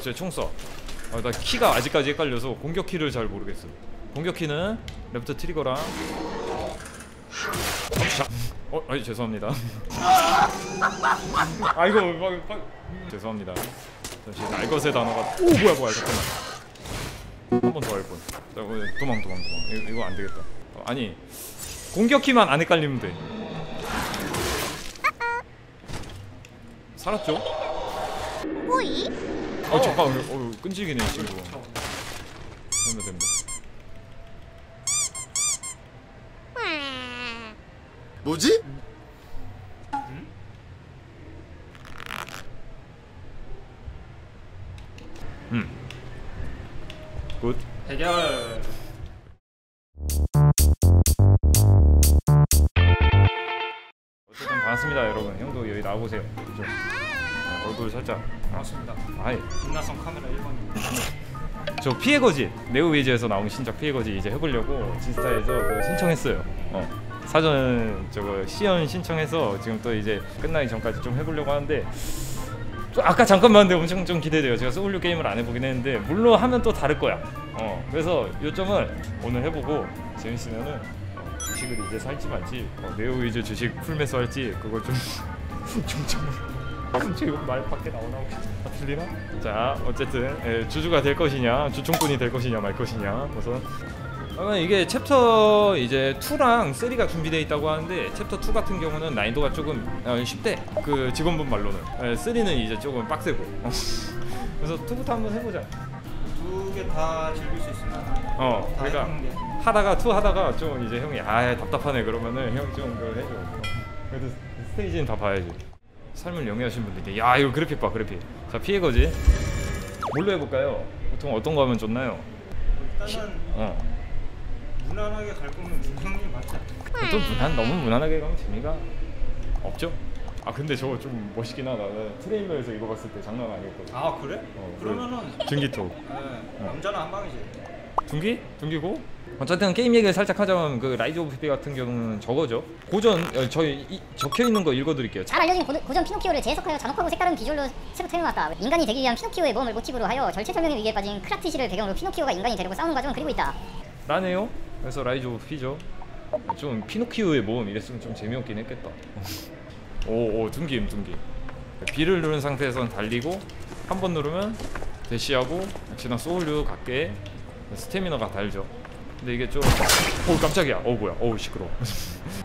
쟤 총 쏴. 아, 나 키가 아직까지 헷갈려서 공격 키를 잘 모르겠어. 공격 키는 랩터 트리거랑. 어, 아니 죄송합니다. 아이고, 죄송합니다. 잠시 날 것의 단어가. 오, 뭐야, 잠깐만. 한 번 더 할 뻔. 자, 도망. 이거 안 되겠다. 어, 아니, 공격 키만 안 헷갈리면 돼. 살았죠? 오이. 아, 잠깐, 끈질기네 지금. 됩니다. 뭐지? 응? 굿. 해결. 어쨌든 반갑습니다, 여러분. 형도 여기 나오세요. 그렇죠? 아, 얼굴 살짝. 반갑습니다. 아이. 김나성 카메라 1번입니다. 저 피해 거짓. 네오위즈에서 나온 신작 피해 거짓 이제 해보려고 진스타에서 신청했어요. 사전 저거 시연 신청해서 지금 또 이제 끝나기 전까지 좀 해보려고 하는데, 좀 아까 잠깐만 근데 엄청 좀 기대돼요. 제가 소울류 게임을 안 해보긴 했는데 물론 하면 또 다를 거야. 그래서 요점은 오늘 해보고 재밌으면은 주식을 이제 살지 말지, 네오위즈 주식 풀매수 할지 그걸 좀 좀 말 밖에 나오나 혹시 다 틀리나? 자, 어쨌든 주주가 될 것이냐, 주총꾼이 될 것이냐 말 것이냐. 우선 그러면 이게 챕터 이제 2랑 3가 준비되어 있다고 하는데, 챕터 2 같은 경우는 난이도가 조금 쉽대. 그 직원분 말로는 3는 이제 조금 빡세고. 그래서 2부터 한번 해보자. 두 개 다 즐길 수 있습니다. 그러니까 하다가 2 하다가 좀 이제 형이 아 답답하네 그러면은 형 좀 그걸 해줘. 그래도 스테이지는 다 봐야지. 삶을 영위하신 분들께. 야, 이거 그래픽 봐, 그래픽. 자, 피해거지 뭘로 해볼까요? 보통 어떤 거 하면 좋나요? 일단은 무난하게 갈 거면 중간이 맞지 않나? 또 너무 무난하게 가면 재미가 없죠? 아, 근데 저거 좀 멋있긴 하다. 트레일러에서 이거 봤을 때 장난 아니었거든. 아, 그래? 그러면은 전기톱. 네, 남자는 한 방이지. 둥기? 둥기고? 어쨌든 게임 얘기를 살짝 하자면, 그 라이즈 오브 피 같은 경우는 저거죠. 고전, 저희 적혀있는 거 읽어드릴게요. 잘 알려진 고전 피노키오를 재해석하여 잔혹하고 색다른 비주얼로 새로 태어났다. 인간이 되기 위한 피노키오의 모험을 모티브로 하여 절체절명의 위기에 빠진 크라티시를 배경으로 피노키오가 인간이 되려고 싸우는 과정을 그리고 있다 라네요. 그래서 라이즈 오브 피죠. 좀 피노키오의 모험 이랬으면 좀 재미없긴 했겠다. 오오, 둥김 둥김. B를 누른 상태에선 달리고, 한 번 누르면 대시하고, 역시나 소울류 같게 스태미너가 달죠. 근데 이게 좀 어우 깜짝이야. 어우 뭐야, 어우 시끄러워.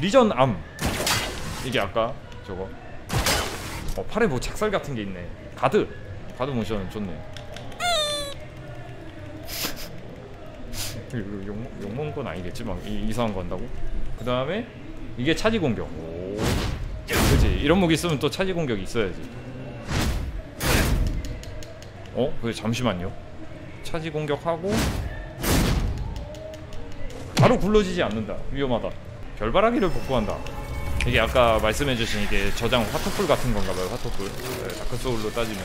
리전 암, 이게 아까 저거 팔에 뭐 착살 같은 게 있네. 가드 모션 좋네. 욕먹은 건 아니겠지? 막 이상한 거 한다고? 그 다음에 이게 차지 공격. 오, 그치? 이런 무기 있으면 또 차지 공격이 있어야지. 그래, 잠시만요. 차지 공격하고 바로 굴러지지 않는다. 위험하다. 별바라기를 복구한다. 이게 아까 말씀해주신 이게 저장 화토풀 같은 건가봐요. 화토풀. 네, 다크소울로 따지면.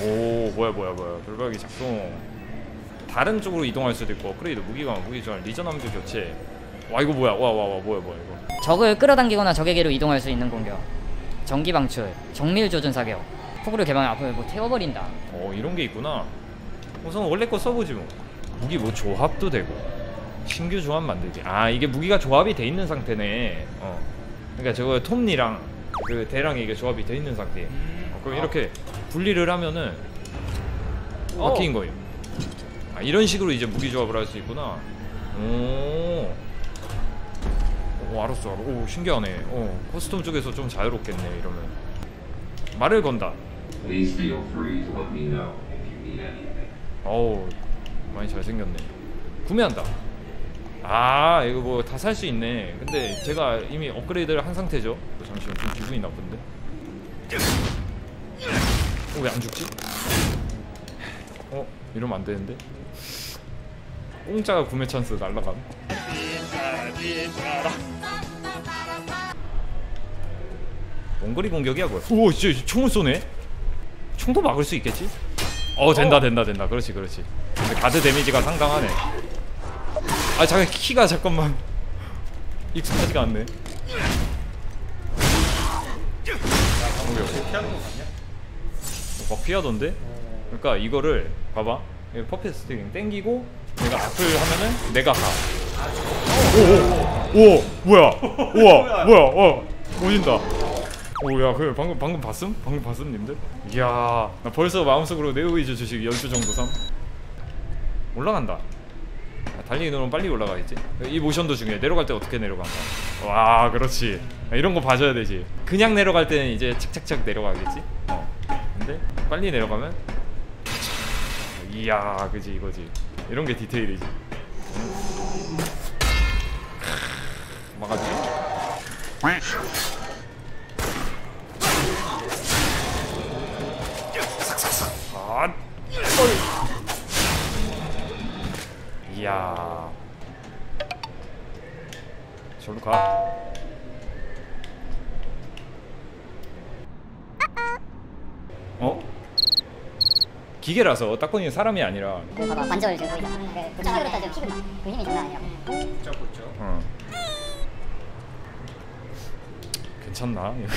오, 뭐야. 별바라기 작동. 다른 쪽으로 이동할 수도 있고, 업그레이드, 무기감, 무기전, 리전함도 교체. 와, 이거 뭐야? 뭐야 이거. 적을 끌어당기거나 적에게로 이동할 수 있는 공격. 전기 방출, 정밀 조준 사격, 폭으로 개방해 앞을 뭐 태워버린다. 이런 게 있구나. 우선 원래 거 써보지 뭐. 무기 뭐 조합도 되고. 신규 조합 만들기. 아, 이게 무기가 조합이 돼 있는 상태네. 그러니까 저거 톱니랑 그 대랑이 이게 조합이 돼 있는 상태예요. 그럼 이렇게 분리를 하면은 바뀐 거예요. 아, 이런 식으로 이제 무기 조합을 할 수 있구나. 알았어. 오, 신기하네. 커스텀 쪽에서 좀 자유롭겠네 이러면. 말을 건다. 어우, 많이 잘생겼네. 구매한다. 아, 이거 뭐 다 살 수 있네. 근데 제가 이미 업그레이드를 한 상태죠. 잠시만, 좀 기분이 나쁜데. 왜 안 죽지? 이러면 안 되는데. 공짜가 구매 찬스 날라감. 원거리 공격이야 뭐야? 오, 진짜 총을 쏘네. 총도 막을 수 있겠지? 된다. 그렇지. 가드 데미지가 상당하네. 아, 잠깐, 키가 잠깐만 익숙하지가 않네. 막 피하던데? 그러니까 이거를 봐봐. 퍼펫 스틱 땡기고 내가 앞을 하면은 내가 가. 오오 오 뭐야? 우와 뭐야? 어 오진다. 오야 그 방금 봤음? 방금 봤음 님들? 이야 나 벌써 마음속으로 네오위즈 주식 10주 정도 삼. 올라간다. 달리기 누르면 빨리 올라가겠지? 이 모션도 중요해. 내려갈 때 어떻게 내려간다. 와 그렇지. 이런 거 봐줘야 되지. 그냥 내려갈 때는 이제 착착착 내려가겠지? 어. 근데 빨리 내려가면 이야 그지 이거지. 이런 게 디테일이지. 막아주지? 아, 이야 저리로 가. 어? 기계라서 딱 보니 사람이 아니라 봐봐 관절 지금 보이잖아. 부착으로 따지면 피그마 그 힘이 장난 아니야. 진짜 보이죠? 어. 괜찮나? 어,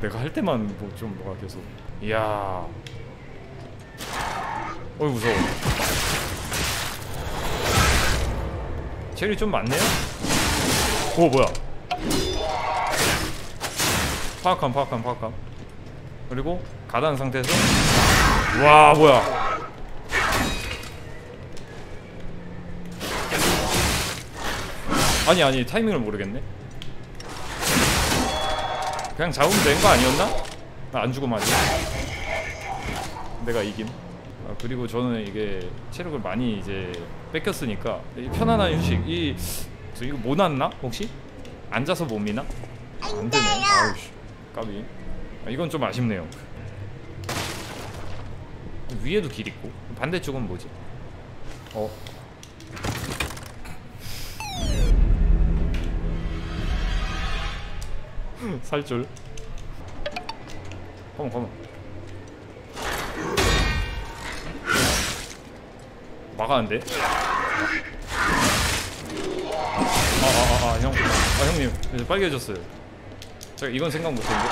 내가 할 때만 뭐 좀 뭐가 계속. 이야 어이 무서워. 젤이 좀 많네요? 오 뭐야 파악함 그리고 가다는 상태에서 와 뭐야 아니 타이밍을 모르겠네. 그냥 잡으면 된 거 아니었나? 나 안 주고 말이야 내가 이김. 아, 그리고 저는 이게 체력을 많이 이제 뺏겼으니까 이 편안한 휴식 이 저 이거 뭐 났나? 혹시? 앉아서 못 미나? 안 되네. 아우씨 까비. 아, 이건 좀 아쉽네요. 위에도 길 있고 반대쪽은 뭐지? 어? 살줄. 가만 막아는데? 형님 이제 빨개졌어요. 제가 이건 생각 못했는데.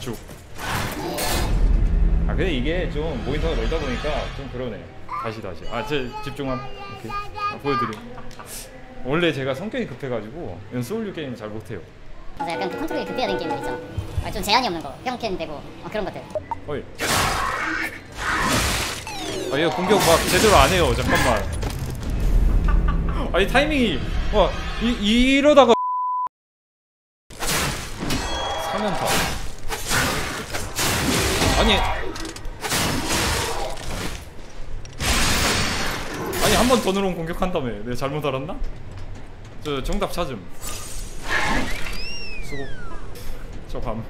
쭉. 아 근데 이게 좀 모니터가 넓다 보니까 좀 그러네. 다시. 아 제 집중함. 오케이. 아, 보여드림. 원래 제가 성격이 급해가지고 소울류 게임 잘 못해요. 그래서 약간 컨트롤이 급해야 되는 게임들 있잖아. 아, 좀 제한이 없는 거. 평캔 되고 그런 것들. 어이. 아, 얘 공격 막 제대로 안 해요. 잠깐만. 아니 타이밍이 와 이러다가 사면타. 아니 한 번 더 누르면 공격한다며. 내가 잘못 알았나? 저 정답 찾음. 수고. 저 밤.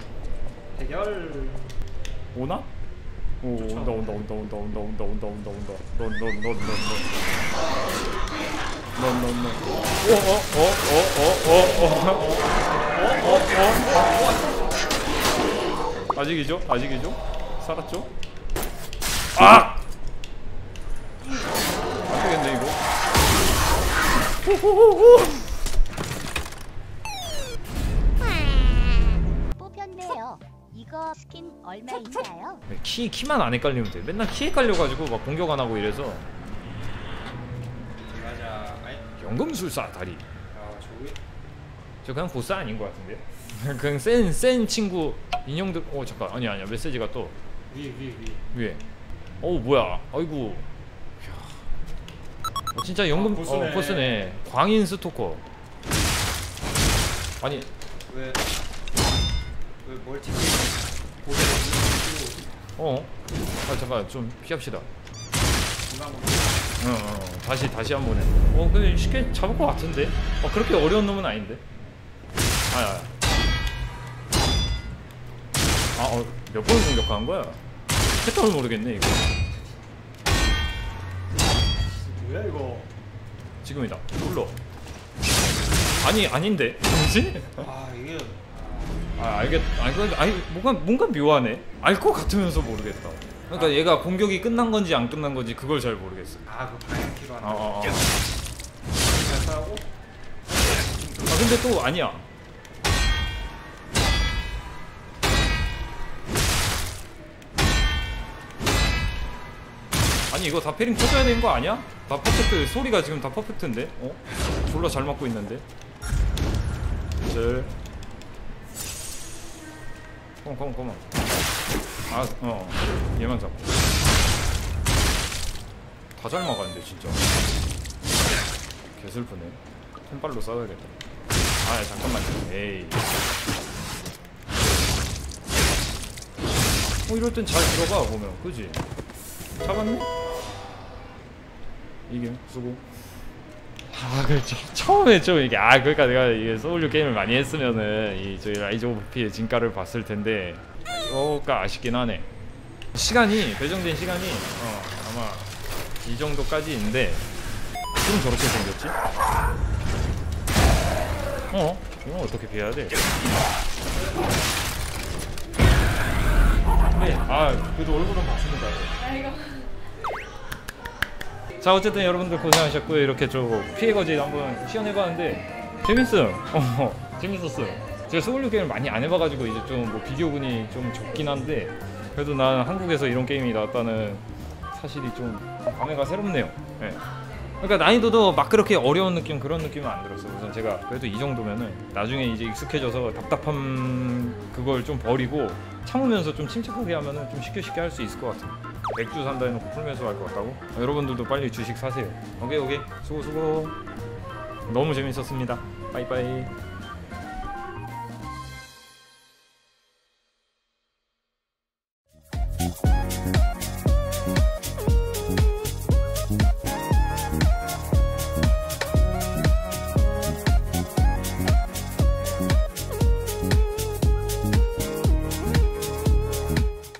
대결. 오나? 오 온다. 넌. 아직이죠? 살았죠? 아! 안 되겠네 이거. 호호호호. 스킨 얼마인가요? 키만 안 헷갈리면 돼. 맨날 키에 깔려가지고 막 공격 안 하고 이래서. 맞아. 연금술사 다리. 아 저기? 저 그냥 보스 아닌 것 같은데요? 그냥 센 친구 인형들. 어 잠깐 아니야 메시지가 또. 위에. 어우 뭐야? 아이고. 어, 진짜 연금 아, 보스네. 보스네. 광인 스토커. 아니. 왜 멀티? 어? 아 잠깐 좀 피합시다. 다시 한 번에. 어 근데 쉽게 잡을 것 같은데? 어 그렇게 어려운 놈은 아닌데? 아, 몇 번 공격한 거야? 패턴을 모르겠네 이거. 뭐야 이거? 지금이다. 눌러. 아니 아닌데? 뭐지? 아 이게. 아 뭔가 묘하네. 알 것 같으면서 모르겠다. 그러니까 얘가 공격이 끝난 건지 안 끝난 건지 그걸 잘 모르겠어. 아 그 방향키로 하는 거. 아 근데 또 아니야. 아니 이거 다 패링 쳐줘야 되는 거 아니야? 다 퍼펙트. 소리가 지금 다 퍼펙트인데? 어? 졸라 잘 맞고 있는데? 절 컴온 아 어 얘만 잡고 다 잘 막았는데 진짜 개슬프네. 손발로 싸워야겠다. 아 잠깐만요. 에이 어 이럴 땐 잘 들어가 보면 그지? 잡았네? 이게 쓰고 아 그렇죠. 처음에 좀 이게 아 그러니까 내가 이게 소울류 게임을 많이 했으면은 이 저희 라이즈 오브 피의 진가를 봤을 텐데 조금 아쉽긴 하네. 시간이 배정된 시간이 아마 이 정도까지인데 좀 저렇게 생겼지? 어? 이건 어떻게 피해야 돼? 네, 그래도 얼굴은 봤습니다. 자 어쨌든 여러분들 고생하셨고요. 이렇게 좀 피해거지 한번 시연해봤는데 재밌어요. 재밌었어요. 제가 소울류 게임을 많이 안 해봐가지고 이제 좀 뭐 비교군이 좀 적긴 한데 그래도 난 한국에서 이런 게임이 나왔다는 사실이 좀 감회가 새롭네요. 네. 그러니까 난이도도 막 그렇게 어려운 느낌 그런 느낌은 안 들었어요. 우선 제가 그래도 이 정도면은 나중에 이제 익숙해져서 답답함 그걸 좀 버리고 참으면서 좀 침착하게 하면은 좀 쉽게 할 수 있을 것 같아요. 맥주 산다 해놓고 풀면서 할 것 같다고? 여러분들도 빨리 주식 사세요. 오케이 수고 너무 재밌었습니다. 빠이빠이.